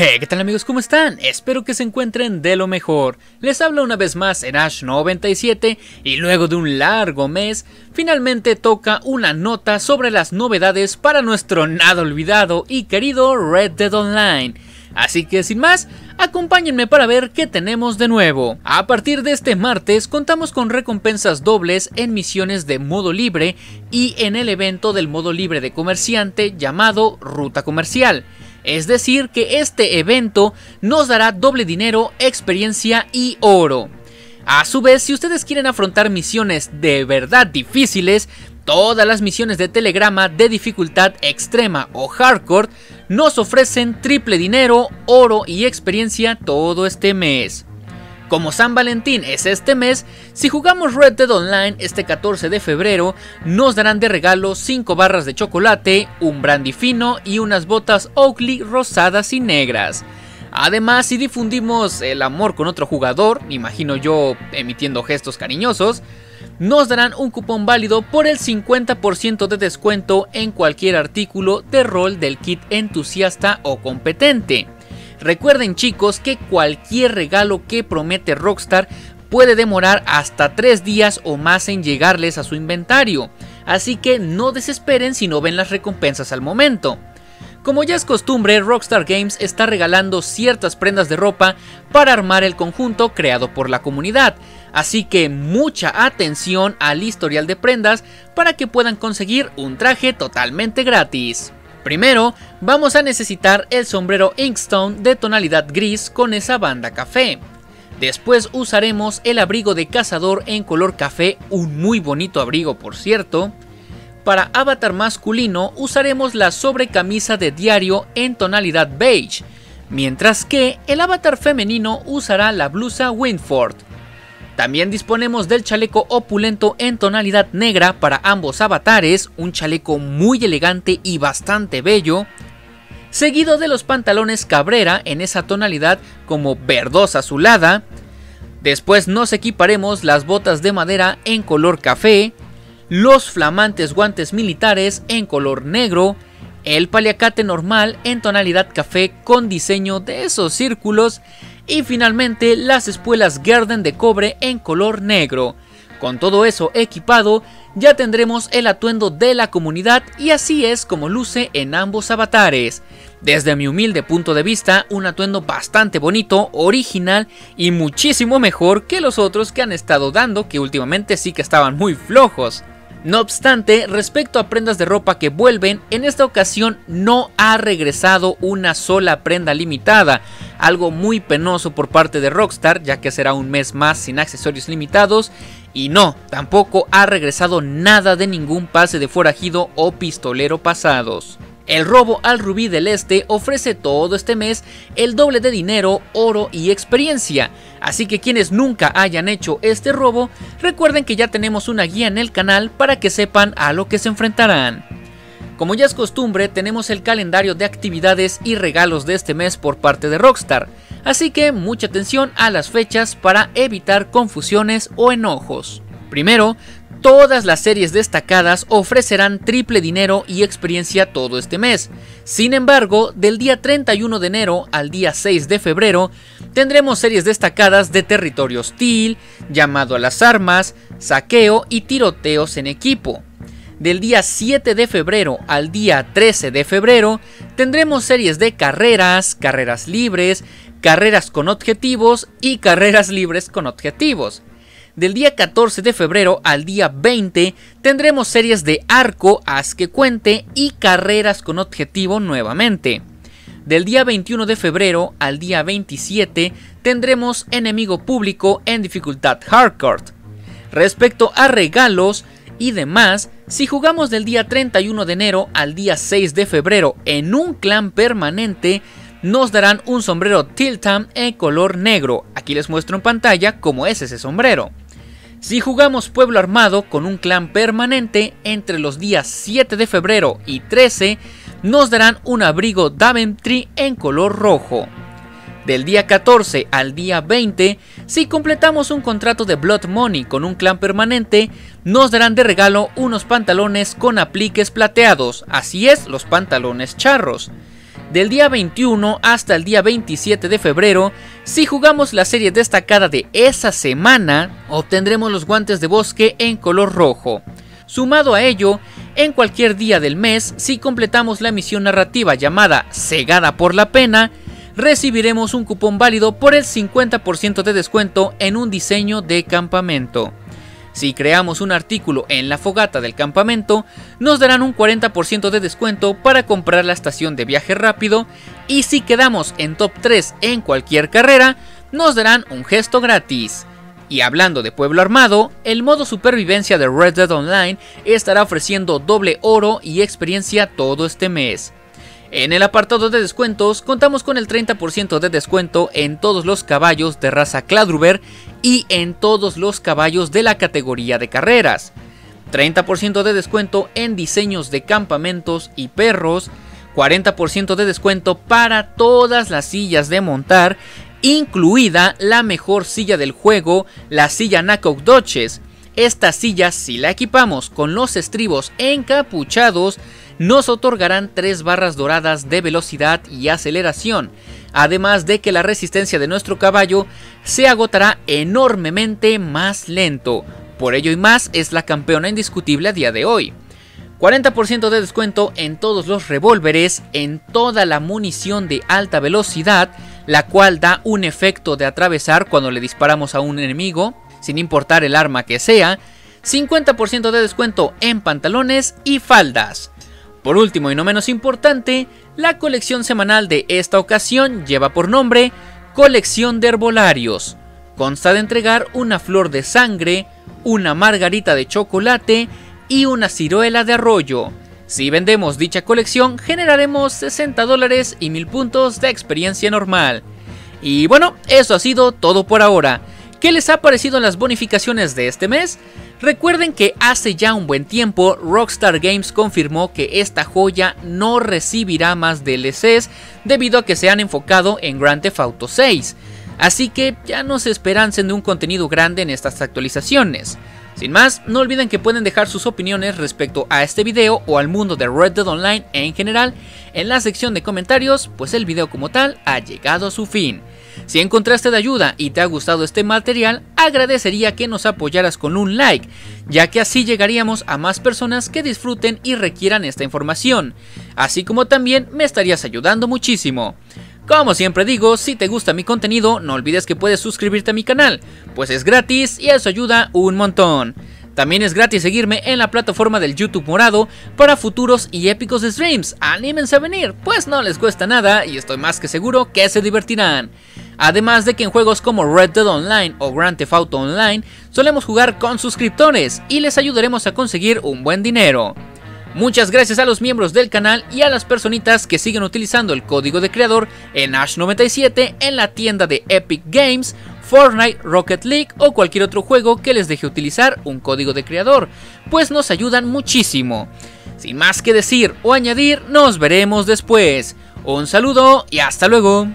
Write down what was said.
Hey, ¿qué tal amigos? ¿Cómo están? Espero que se encuentren de lo mejor. Les habla una vez más Enash97 y luego de un largo mes, finalmente toca una nota sobre las novedades para nuestro nada olvidado y querido Red Dead Online. Así que sin más, acompáñenme para ver qué tenemos de nuevo. A partir de este martes contamos con recompensas dobles en misiones de modo libre y en el evento del modo libre de comerciante llamado Ruta Comercial. Es decir que este evento nos dará doble dinero, experiencia y oro. A su vez, si ustedes quieren afrontar misiones de verdad difíciles, todas las misiones de telegrama de dificultad extrema o hardcore nos ofrecen triple dinero, oro y experiencia todo este mes. Como San Valentín es este mes, si jugamos Red Dead Online este 14 de febrero, nos darán de regalo 5 barras de chocolate, un brandy fino y unas botas Oakley rosadas y negras. Además, si difundimos el amor con otro jugador, imagino yo emitiendo gestos cariñosos, nos darán un cupón válido por el 50% de descuento en cualquier artículo de rol del kit entusiasta o competente. Recuerden chicos que cualquier regalo que promete Rockstar puede demorar hasta 3 días o más en llegarles a su inventario, así que no desesperen si no ven las recompensas al momento. Como ya es costumbre, Rockstar Games está regalando ciertas prendas de ropa para armar el conjunto creado por la comunidad, así que mucha atención al historial de prendas para que puedan conseguir un traje totalmente gratis. Primero, vamos a necesitar el sombrero Inkstone de tonalidad gris con esa banda café. Después usaremos el abrigo de cazador en color café, un muy bonito abrigo por cierto. Para avatar masculino usaremos la sobrecamisa de diario en tonalidad beige, mientras que el avatar femenino usará la blusa Winford. También disponemos del chaleco opulento en tonalidad negra para ambos avatares, un chaleco muy elegante y bastante bello, seguido de los pantalones cabrera en esa tonalidad como verdosa azulada. Después nos equiparemos las botas de madera en color café, los flamantes guantes militares en color negro, el paliacate normal en tonalidad café con diseño de esos círculos y finalmente las espuelas Garden de cobre en color negro. Con todo eso equipado ya tendremos el atuendo de la comunidad y así es como luce en ambos avatares. Desde mi humilde punto de vista, un atuendo bastante bonito, original y muchísimo mejor que los otros que han estado dando, que últimamente sí que estaban muy flojos. No obstante, respecto a prendas de ropa que vuelven, en esta ocasión no ha regresado una sola prenda limitada, algo muy penoso por parte de Rockstar, ya que será un mes más sin accesorios limitados, y no, tampoco ha regresado nada de ningún pase de forajido o pistolero pasados. El robo al rubí del este ofrece todo este mes el doble de dinero, oro y experiencia, así que quienes nunca hayan hecho este robo, recuerden que ya tenemos una guía en el canal para que sepan a lo que se enfrentarán. Como ya es costumbre, tenemos el calendario de actividades y regalos de este mes por parte de Rockstar, así que mucha atención a las fechas para evitar confusiones o enojos. Primero, todas las series destacadas ofrecerán triple dinero y experiencia todo este mes. Sin embargo, del día 31 de enero al día 6 de febrero, tendremos series destacadas de territorio hostil, llamado a las armas, saqueo y tiroteos en equipo. Del día 7 de febrero al día 13 de febrero, tendremos series de carreras, carreras libres, carreras con objetivos y carreras libres con objetivos. Del día 14 de febrero al día 20 tendremos series de arco, haz que cuente y carreras con objetivo nuevamente. Del día 21 de febrero al día 27 tendremos enemigo público en dificultad hardcore. Respecto a regalos y demás, si jugamos del día 31 de enero al día 6 de febrero en un clan permanente, nos darán un sombrero Tiltam en color negro. Aquí les muestro en pantalla cómo es ese sombrero. Si jugamos Pueblo Armado con un clan permanente, entre los días 7 de febrero y 13, nos darán un abrigo Daventry en color rojo. Del día 14 al día 20, si completamos un contrato de Blood Money con un clan permanente, nos darán de regalo unos pantalones con apliques plateados, así es, los pantalones charros. del día 21 hasta el día 27 de febrero, si jugamos la serie destacada de esa semana, obtendremos los guantes de bosque en color rojo. Sumado a ello, en cualquier día del mes, si completamos la misión narrativa llamada Cegada por la Pena, recibiremos un cupón válido por el 50% de descuento en un diseño de campamento. Si creamos un artículo en la fogata del campamento, nos darán un 40% de descuento para comprar la estación de viaje rápido, y si quedamos en top 3 en cualquier carrera, nos darán un gesto gratis. Y hablando de pueblo armado, el modo supervivencia de Red Dead Online estará ofreciendo doble oro y experiencia todo este mes. En el apartado de descuentos, contamos con el 30% de descuento en todos los caballos de raza Cladruber y en todos los caballos de la categoría de carreras, 30% de descuento en diseños de campamentos y perros, 40% de descuento para todas las sillas de montar, incluida la mejor silla del juego, la silla Nacodoches. Esta silla, si la equipamos con los estribos encapuchados, nos otorgarán 3 barras doradas de velocidad y aceleración, además de que la resistencia de nuestro caballo se agotará enormemente más lento. Por ello y más, es la campeona indiscutible a día de hoy. 40% de descuento en todos los revólveres, en toda la munición de alta velocidad, la cual da un efecto de atravesar cuando le disparamos a un enemigo, sin importar el arma que sea, 50% de descuento en pantalones y faldas. Por último y no menos importante, la colección semanal de esta ocasión lleva por nombre Colección de Herbolarios. Consta de entregar una flor de sangre, una margarita de chocolate y una ciruela de arroyo. Si vendemos dicha colección, generaremos $60 y 1000 puntos de experiencia normal. Y bueno, eso ha sido todo por ahora. ¿Qué les ha parecido las bonificaciones de este mes? Recuerden que hace ya un buen tiempo Rockstar Games confirmó que esta joya no recibirá más DLCs debido a que se han enfocado en Grand Theft Auto 6, así que ya no se esperancen de un contenido grande en estas actualizaciones. Sin más, no olviden que pueden dejar sus opiniones respecto a este video o al mundo de Red Dead Online en general en la sección de comentarios, pues el video como tal ha llegado a su fin. Si encontraste de ayuda y te ha gustado este material, agradecería que nos apoyaras con un like, ya que así llegaríamos a más personas que disfruten y requieran esta información, así como también me estarías ayudando muchísimo. Como siempre digo, si te gusta mi contenido, no olvides que puedes suscribirte a mi canal, pues es gratis y eso ayuda un montón. También es gratis seguirme en la plataforma del YouTube morado para futuros y épicos streams. ¡Anímense a venir! Pues no les cuesta nada y estoy más que seguro que se divertirán. Además de que en juegos como Red Dead Online o Grand Theft Auto Online solemos jugar con suscriptores y les ayudaremos a conseguir un buen dinero. Muchas gracias a los miembros del canal y a las personitas que siguen utilizando el código de creador Enash97 en la tienda de Epic Games, Fortnite, Rocket League o cualquier otro juego que les deje utilizar un código de creador, pues nos ayudan muchísimo. Sin más que decir o añadir, nos veremos después. Un saludo y hasta luego.